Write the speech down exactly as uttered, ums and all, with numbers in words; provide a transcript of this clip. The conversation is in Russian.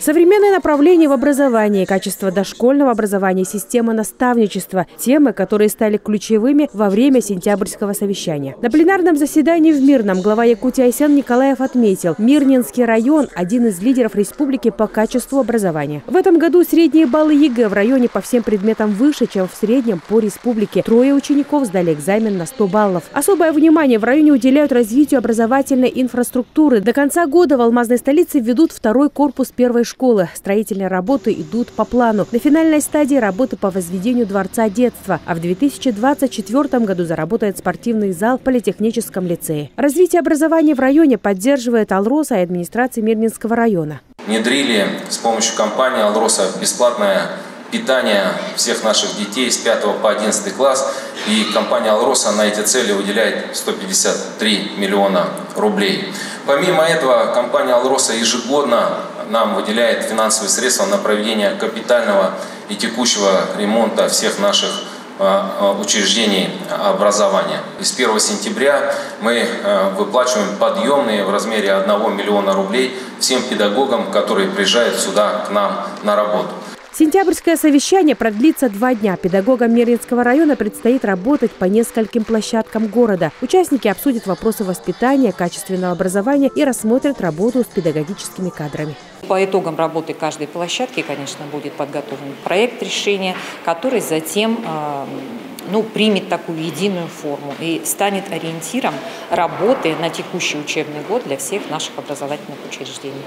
Современные направления в образовании, качество дошкольного образования, система наставничества – темы, которые стали ключевыми во время сентябрьского совещания. На пленарном заседании в Мирном глава Якутии Айсен Николаев отметил, Мирнинский район – один из лидеров республики по качеству образования. В этом году средние баллы ЕГЭ в районе по всем предметам выше, чем в среднем по республике. Трое учеников сдали экзамен на сто баллов. Особое внимание в районе уделяют развитию образовательной инфраструктуры. До конца года в алмазной столице введут второй корпус первой школы. Строительные работы идут по плану. На финальной стадии работы по возведению дворца детства. А в две тысячи двадцать четвёртом году заработает спортивный зал в политехническом лицее. Развитие образования в районе поддерживает Алроса и администрация Мирнинского района. Внедрили с помощью компании «Алроса» бесплатное питание всех наших детей с пятого по одиннадцатый класс. И компания «Алроса» на эти цели выделяет сто пятьдесят три миллиона рублей. Помимо этого, компания «Алроса» ежегодно нам выделяет финансовые средства на проведение капитального и текущего ремонта всех наших учреждений образования. И с первого сентября мы выплачиваем подъемные в размере одного миллиона рублей всем педагогам, которые приезжают сюда к нам на работу. Сентябрьское совещание продлится два дня. Педагогам Мирнинского района предстоит работать по нескольким площадкам города. Участники обсудят вопросы воспитания, качественного образования и рассмотрят работу с педагогическими кадрами. По итогам работы каждой площадки, конечно, будет подготовлен проект решения, который затем ну, примет такую единую форму и станет ориентиром работы на текущий учебный год для всех наших образовательных учреждений.